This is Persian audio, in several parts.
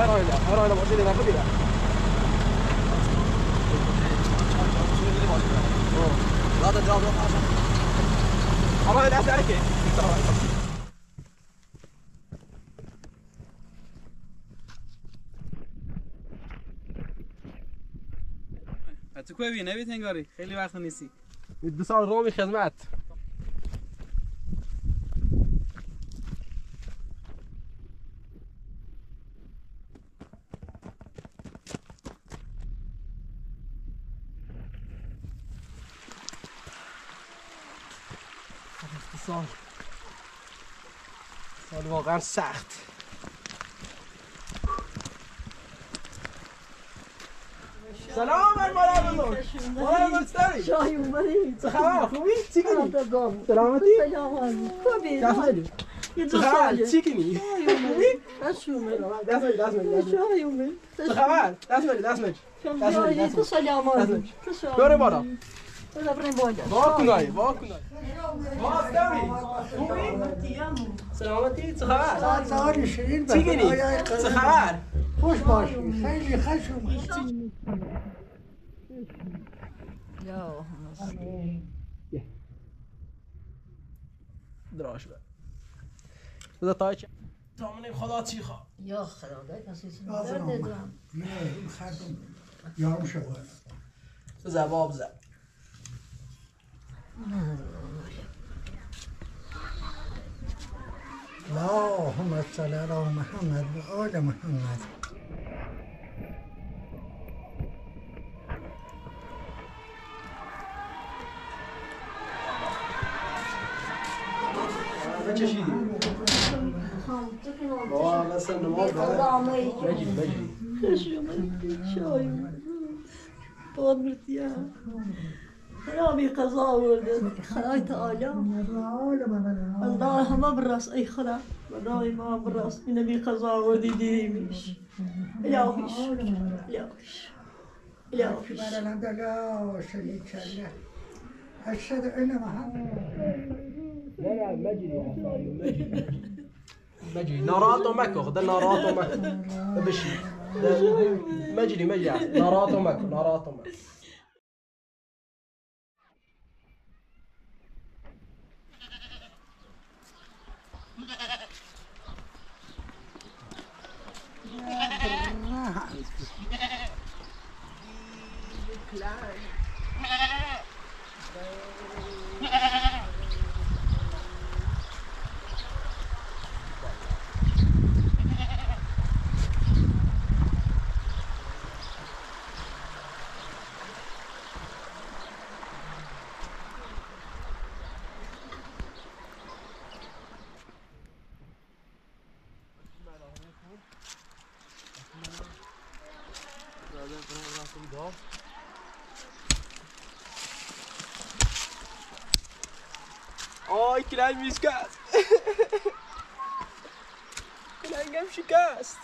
أروح تو کوی بی نبی تنگاری خیلی وقت نیستی دو سال رومی خدمت سال واقعا سخت سلام علیکم مادر بزرگ شاهی اومدی چه خبر خوبی چی کنی سلامتی خوبی یه دو ساله چی کنی خوبی نشومه دست میاد شاهی اومد چه خبر دست میاد تو سلامتی دور بالا بالا بریم بالا واکنای ماستوی خوبی سلامتی چه خبر سالی شیرین چی کنی چه خبر خوش باشی خیلی خوشم لا والله دراش بقى اذا طايش تعملي خلاطي خا يا خلا ده اساسا دردم لا خردم يارم شوال زباب زب لا محمد صلى الله عليه محمد وآل محمد چشیدی؟ آه مثلا نماز داره بجی خوشی اومدید شای باد مرتیه خرابی قضا آورده خدای تعالی الله همه براس ای خدا برای ما براس این بی قضا آوردی دیریمیش الهوش برالم دلا شلی کله اشهد ان محمد لا مجري ناراته مكو ده ناراته مكو بشي مجري ناراته مكو Ay kilen müskast. Kilengem şikast.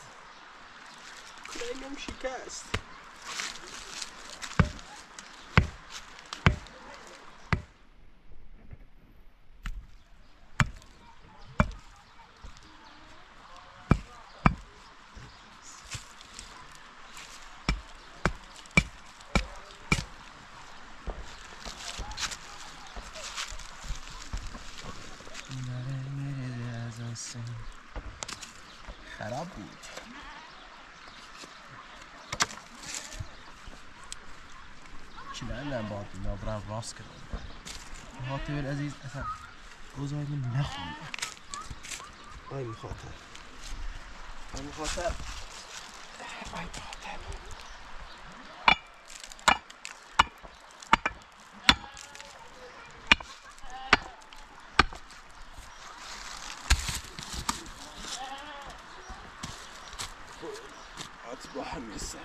خراب بود چی بردم باید اینا برم راست کردم حاطب العزیز اصلا گذاریم نخونیم آی مخاطب أصبح مساء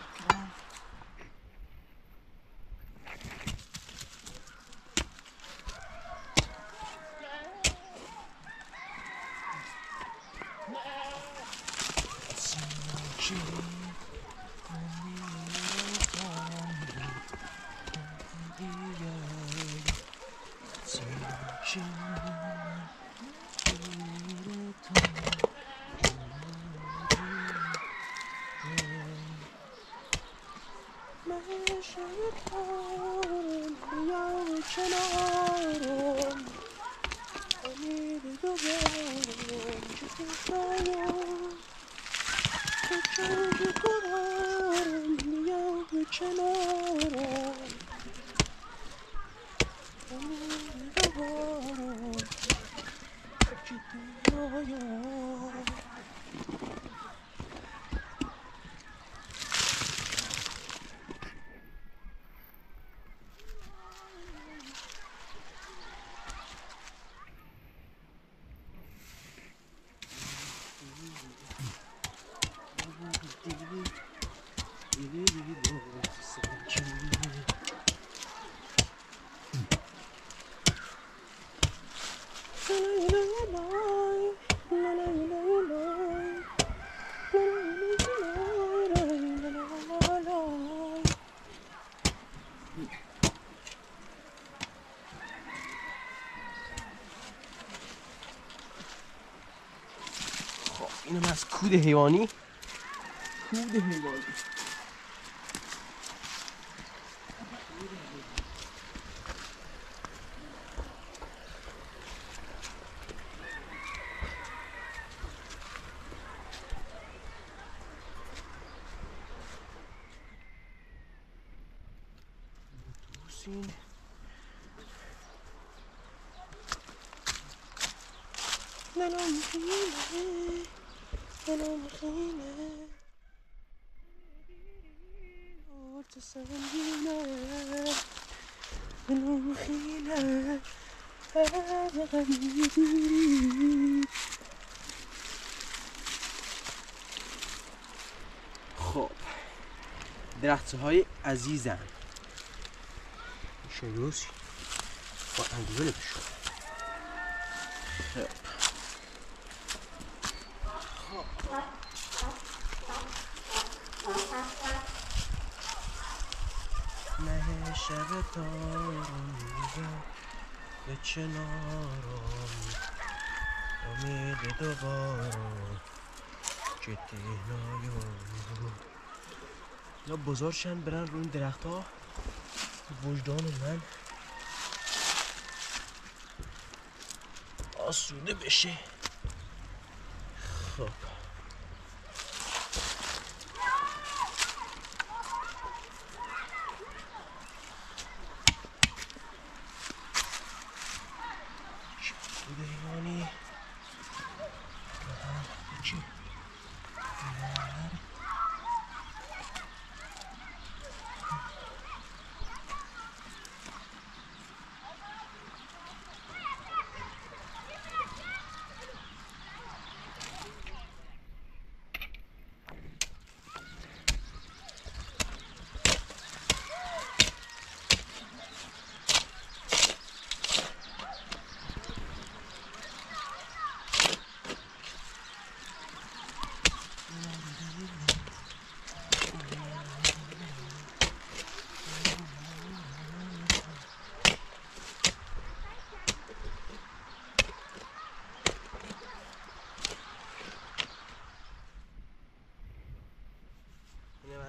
اینم از کود حیوانی، کود حیوانی. خب درخت های عزیزم شیوس با انگوله بشو. خب نه شب تارم به چنارم امید دوباره چه تهنایم یا بزارشن برن روی درخت ها وجدان من آسوده بشه. خب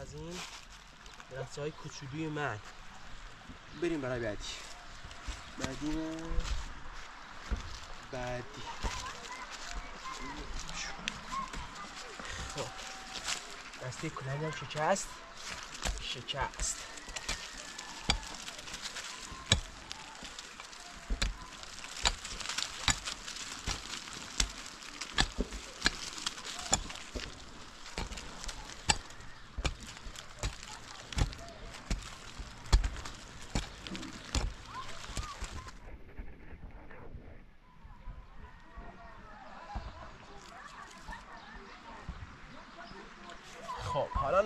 از این درخت های کوچولوی من بریم برای بعدی. خب دسته کلنگم شکست.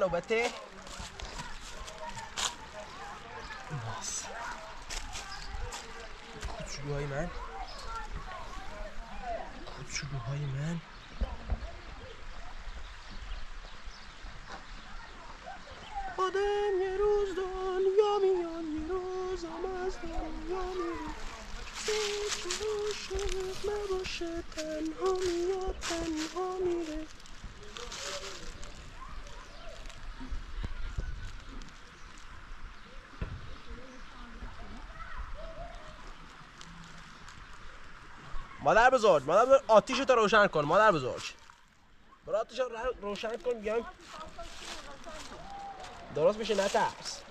نوبته ناس کوچولوهای من آدم یه روز دنیا میان یه روز هم از دنیا میان سوچ نباشه تنها میره. مادر بزرگ آتیشتو روشن کن مادر بزرگ. برای آتیش روشن کن میگم درست میشه نترس.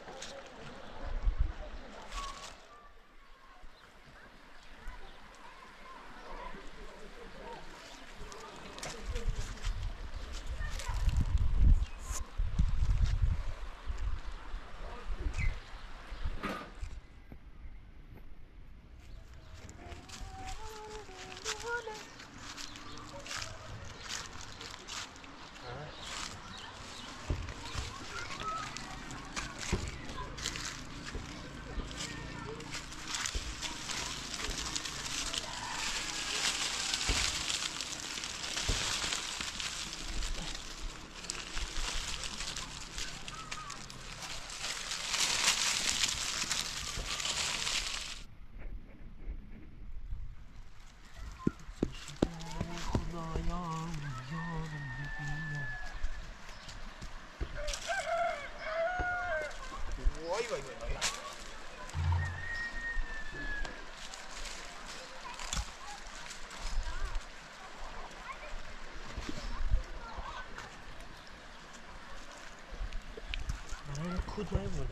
Could I would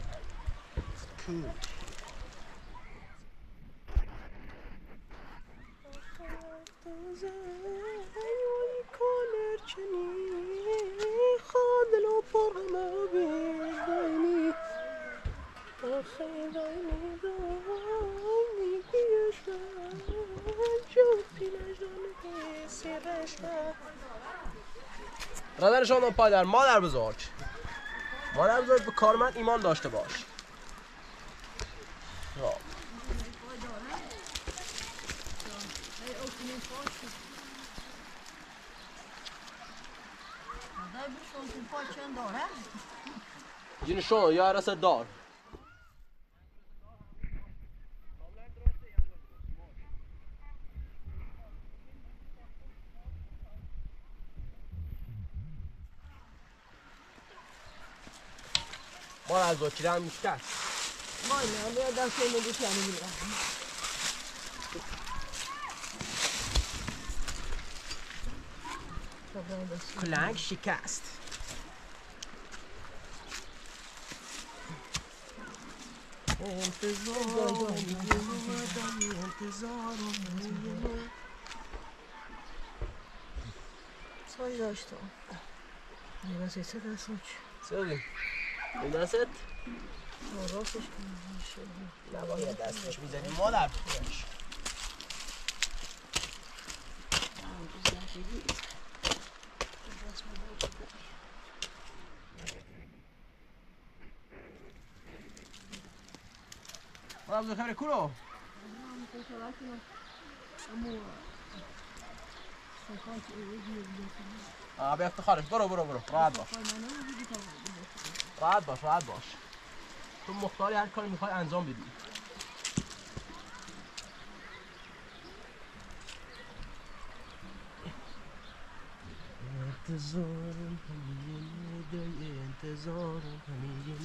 could برادرشان پادر مادر بزرگ مادر بزرگ به کار من ایمان داشته باش. جنشون یا رسه دار مادر بزرگ چیره هم میشتر مای نه باید دست این رو چیره هم میرم کلنگ شکست انتظارم سایی داشتم نیوزی چه دست رو چی؟ این دستت؟ راستش کنید نباید دستش میزنی مادر بکنش مادر بزرگ خبره کو رو؟ به افتخارش برو راحت باش راحت باش تو مختاری هر کاری میخوای انجام بدی انتظارم همیه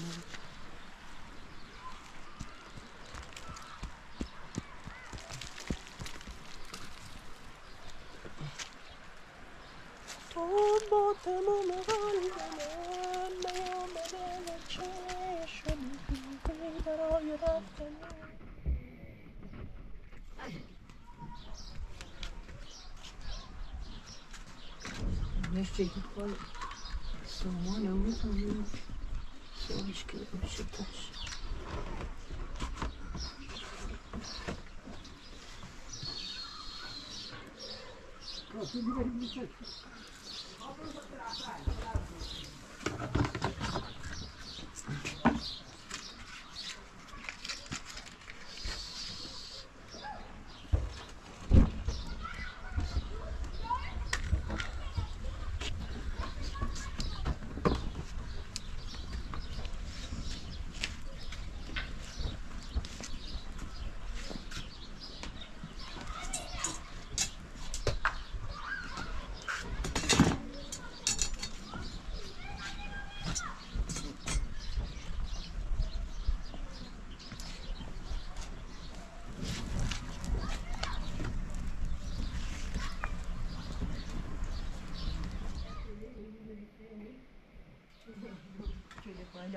تو با تمام قلبم Neste aqui foi somando, é muito lindo. Só acho que eu não sei tanto.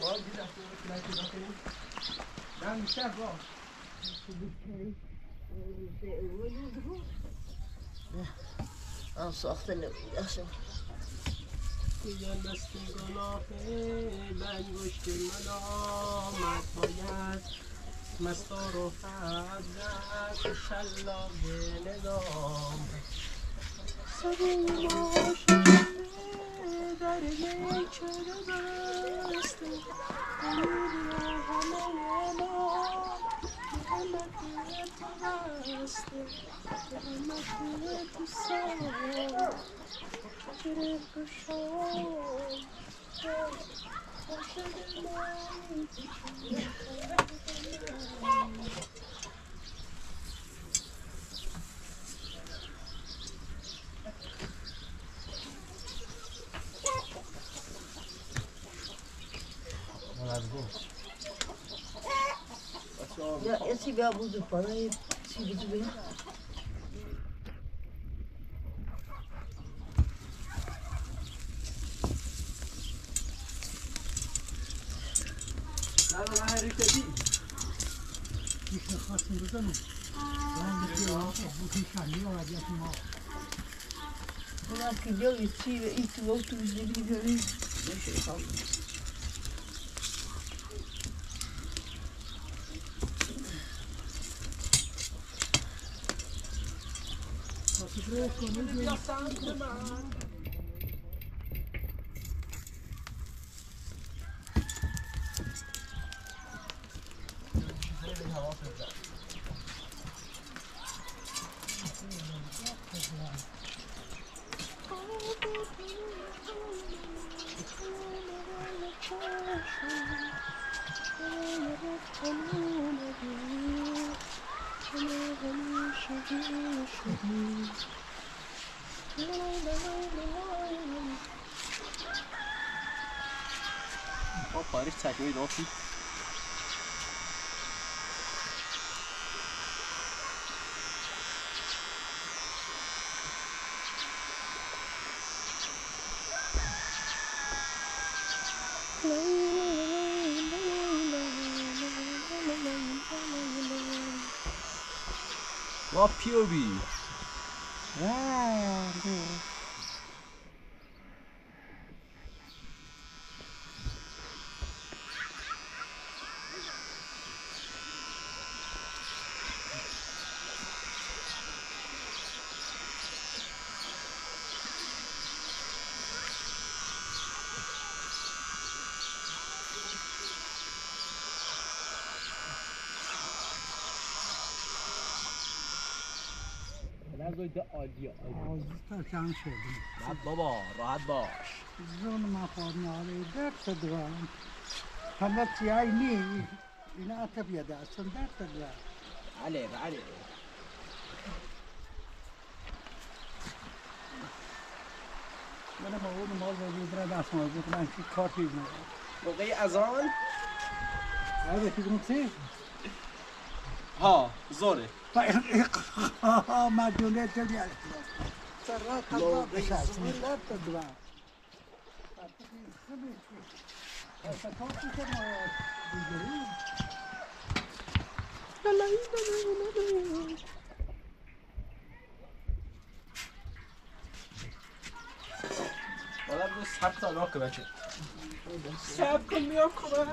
Valla bir daha şöyle bakayım. Ben bir şey var. یان دست گناهه من مشکل ملامت باید مستار و فضل شلاق نظام سبوی ما شده در یک چرا بسته امید را همه ما محمد دیگه بسته محمد دیگه تو سر Çırık kuşağım, başarılarım. Ya esi bir abuzu bana hep silgici benim. Sen bu şahli olacaksın ha. Bunlar gidiyor içi ve iç voltu üzeri görüyor. Ne şey kaldı. Nasıl konu biraz sandım ha. Barış çakıydı olsun. Ne yapıyor bir? Böyle acıyor. Azıcık sen söyledin. Rahat baba, rahat baş. Zulüm afanı alıyor dert de var. Hamat yani ina tabiye de aslında dert de var. Alev. Bana bu namaz öyle ders mi olacak? Ben ki kartı mı? Bu gay azan. Evet, kimse? Ha, zor. ما دونت دلیل سرعت الله بسازد میلاد تدوان. ولی امروز سخت آنها کمک. سخت کمیاب کمک.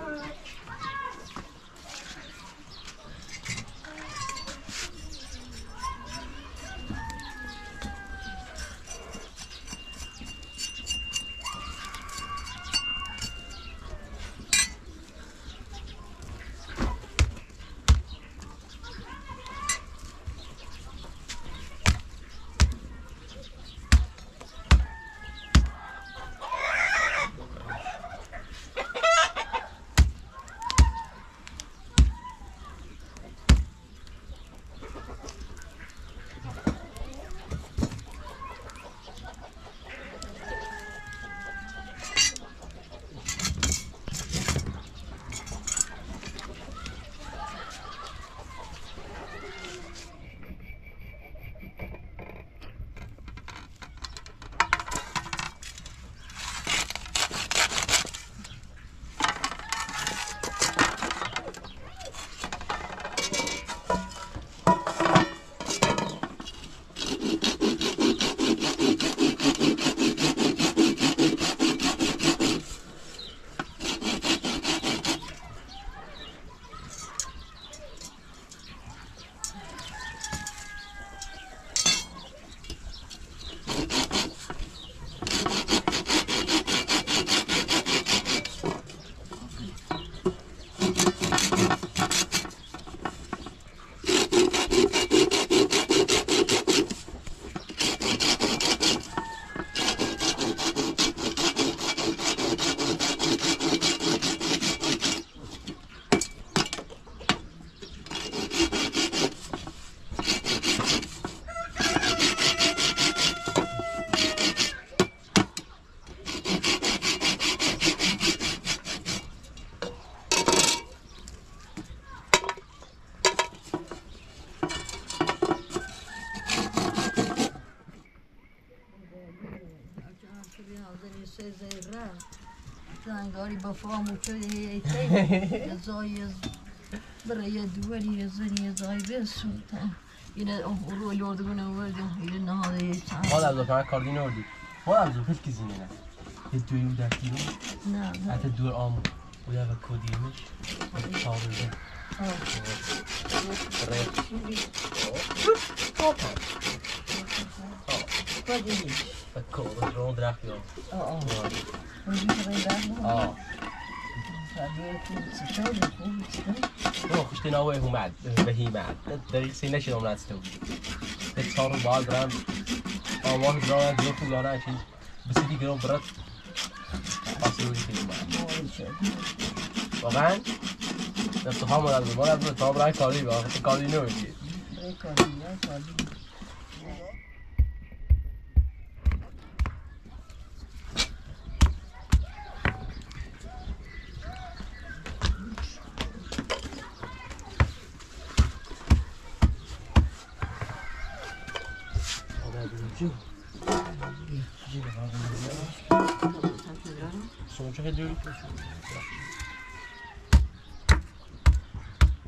then he says they left. Zangari before mucuri ete. Zoyuz buraya duvar yazın yazayı sultan. Yine o yolduğunu vurdum. Yine ne halde yeter. Hala zafer kardini ördük. Hala zafer kızını ne? Hep duyum dertli mi? Ne? Hatta dur am. O da kodiymiş. Saldırdı. Evet. Buraya. Hop. Kodiymiş. Bak o drone draktı. Aa. اه روح اشتري نوعه ومعد بهي معد الطريق سيناشي لو منعت استوي تتصور بعض جرام او واحد جرام جوف ولا اي شيء بس دي جرام برد بسوي فيلم طبعا التهام ولا المرض طبعا راي قالي بقى قالي نوعي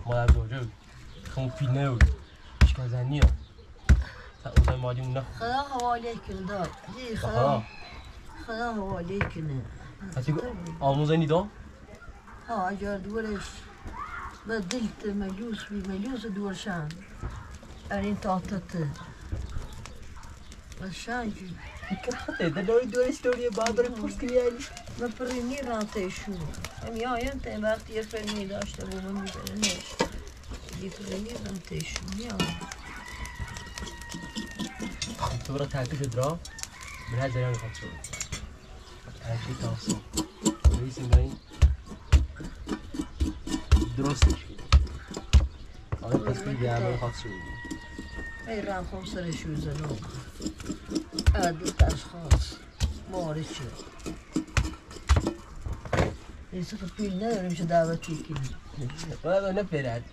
مادر زوجه خونفینه و اشکازنیه تا اوزای مادی اونه خدا حواله کن دار خدا حواله کنه حتی آموزه نیدا؟ ها اگر دورش به دلت ملیوس بی ملیوس دورشن ارین تاحتته بشن جی کراته داری دورش دوریه باید داری پرس کنی هلی ما پرینی رانته شو میایم تا وقتی یه فرمی داشته بودم میبرنش یه پرینی رانته شو میام تو برای تحقیق درام من هر جریان میخوام شروع تحقیق تاسم رئیس این درستش آقای پسکی بیامه میخواد شروع ای رام خون سرش وزنو عدد اشخاص معارفه ایسا کپیل نداریم چه دعوتی کنیم باید اونه پرد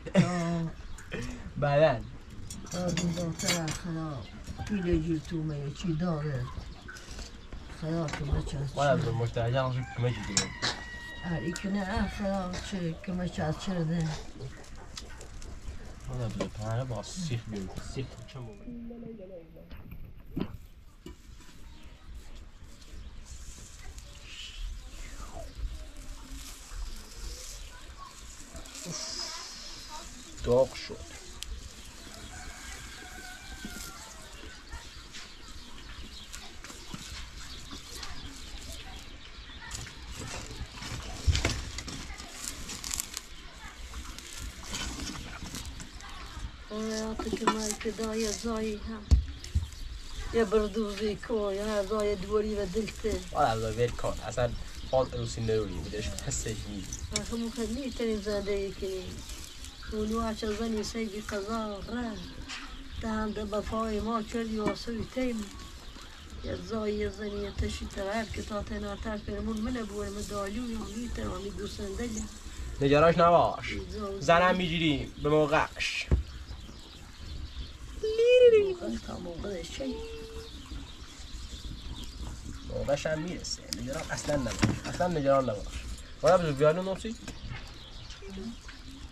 بعدن دوزارتر اخلا پیل جلتومه یا چی داره خیال کمه چست چه باید مشترجه هم شو کمه چی دیگه هر ایکنه اخلا چه کمه چست چه ده باید پرنه با سیخ بیرون سیخ چه مومن داغ شد آیات که مرکدای زایی هم یه بردوزی کن یه هر زای دوری و دلته آره زایی کن اصلا خواهد روسی نروری بدهش هسته نیست آخه مخدمی ترین زده یکی ولو عشان زني سيجي كذا غران تهند بفاي ما كل يوصل تيم يزاي زني تشي تعرف كتاتنا تعرف المون من أبو المداليو يومي ترامي دوسن دليا نجارش نواش زنام يجري بموقعش ليري كم موقع شيء موقعش عم يرسل نجار أصلاً نواش أصلاً نجار نواش ولا بس بيانو نوصي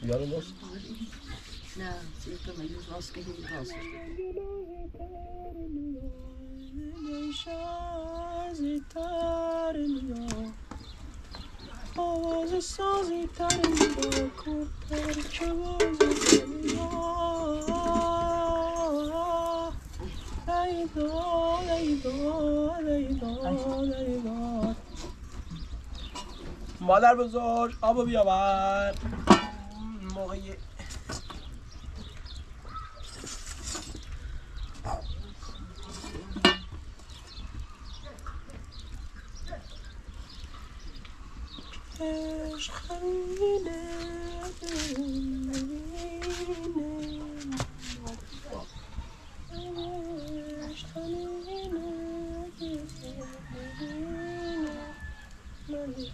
يلا نص لا سيبقى ما يجوز راسك هي راسك مادر بزرگ آبو بیاور موقعی عشق خیله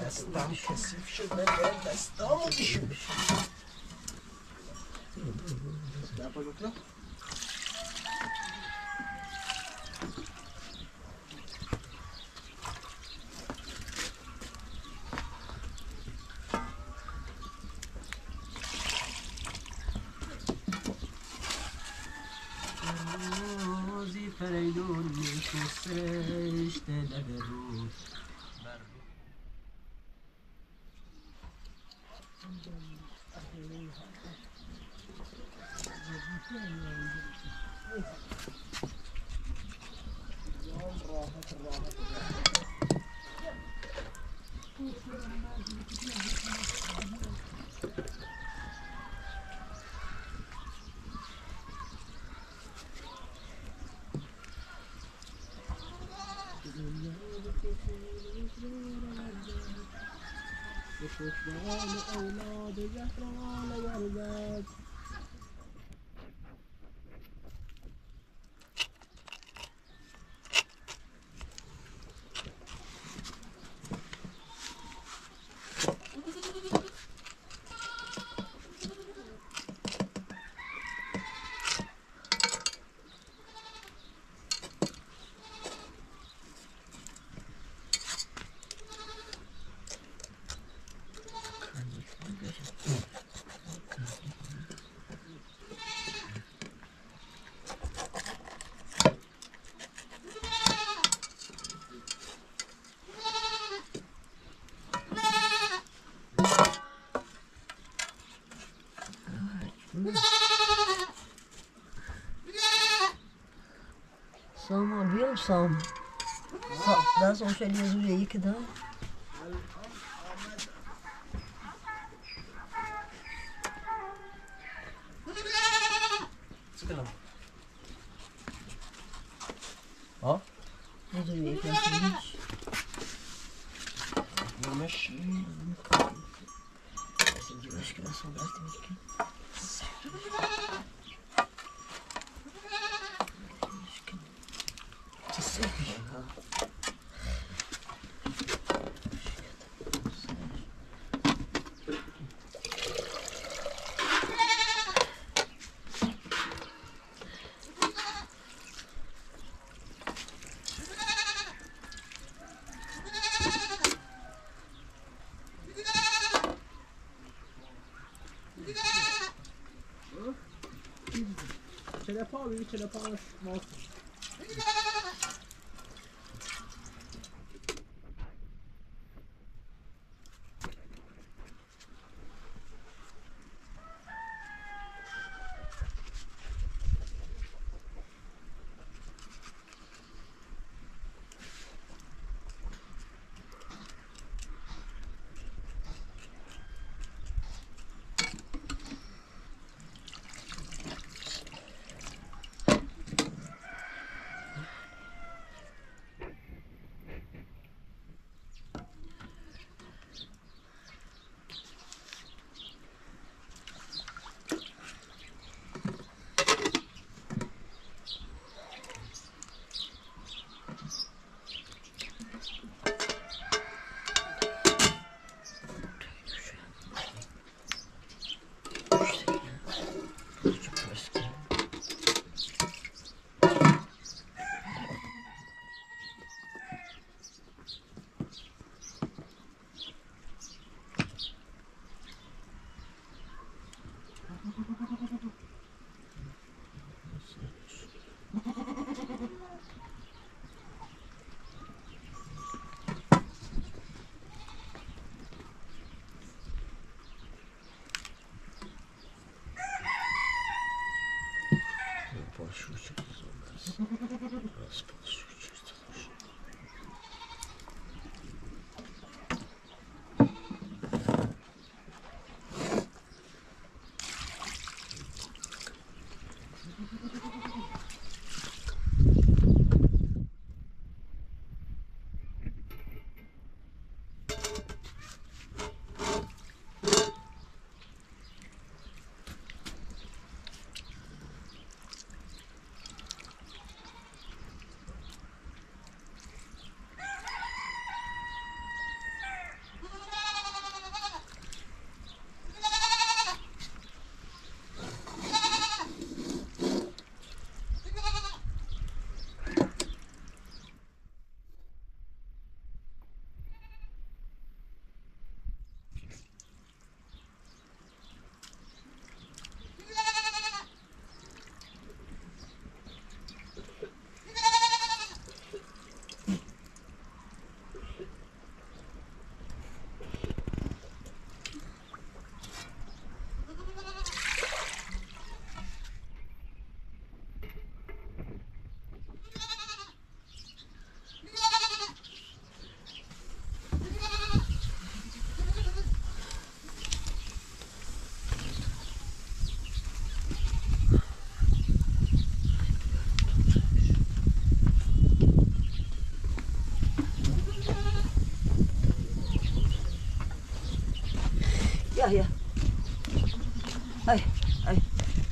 دستم کثیف شده، دستامو بشوره. روزی فریدون می‌شستش دل رود. وشفعال أولاد زهران ورداد سامان بيوم سام ده سوشيال يزوجي كده سكلام ها يزوجي كده مش مشكلة صعبة تمشي Çele pahalı şükür. Ay, ay,